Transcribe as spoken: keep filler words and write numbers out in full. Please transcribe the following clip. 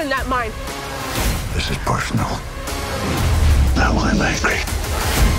in that mine. This is personal. Now I'm angry.